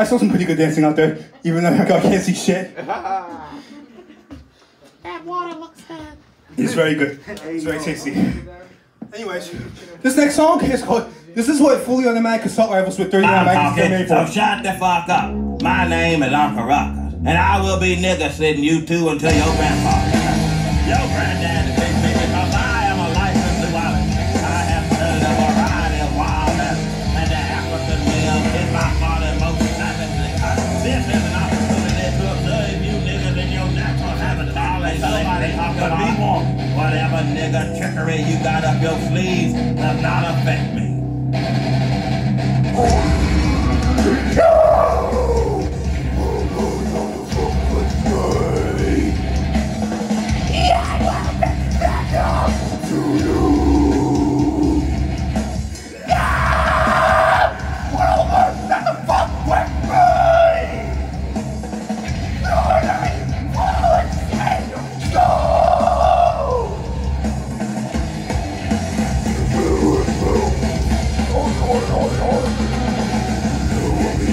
I saw some pretty good dancing out there, even though I can't see shit. That water looks bad. It's very good. It's very tasty. Anyways, this next song is called This Is What Fully Automatic Assault Rifles with 39 Magazines. So shut the fuck up. My name is Uncle Ruckus, and I will be nigger sitting you two until your grandpa. Your granddad is big because I am a licensed zoologist. I have studied a variety of wildness, and the African meal is my father's most savagely. This is an opportunity to observe you niggas in your natural habitat. Ain't nobody talking about me. Whatever nigger trickery you got up your sleeves does not affect me.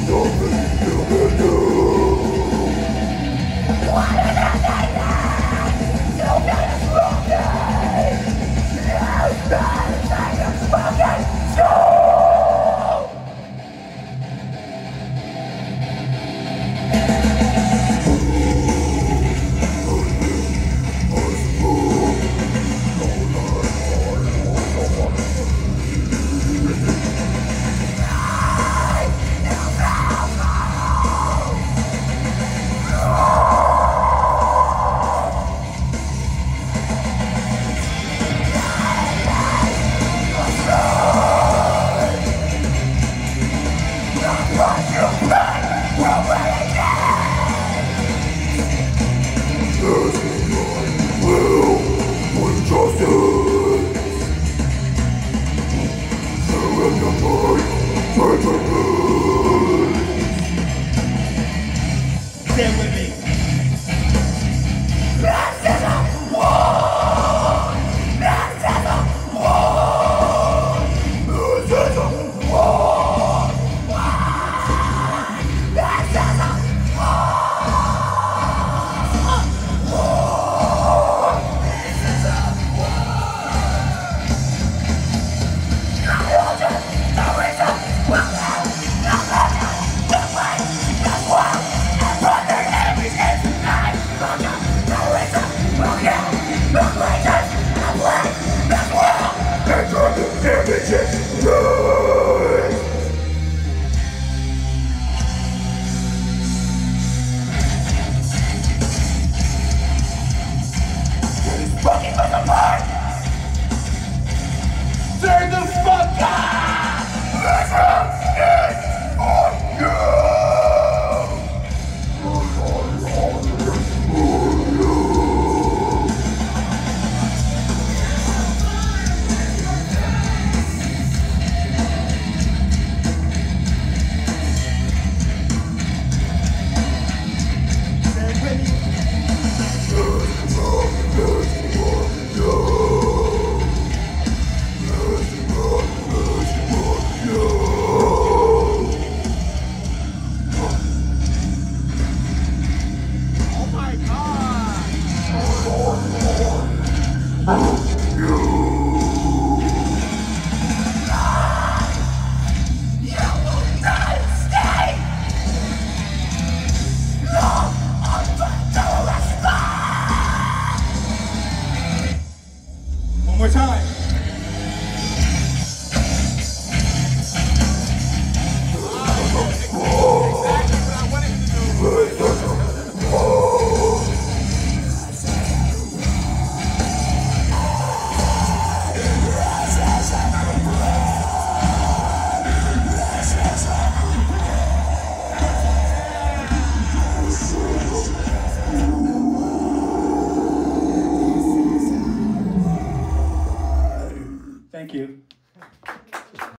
Over.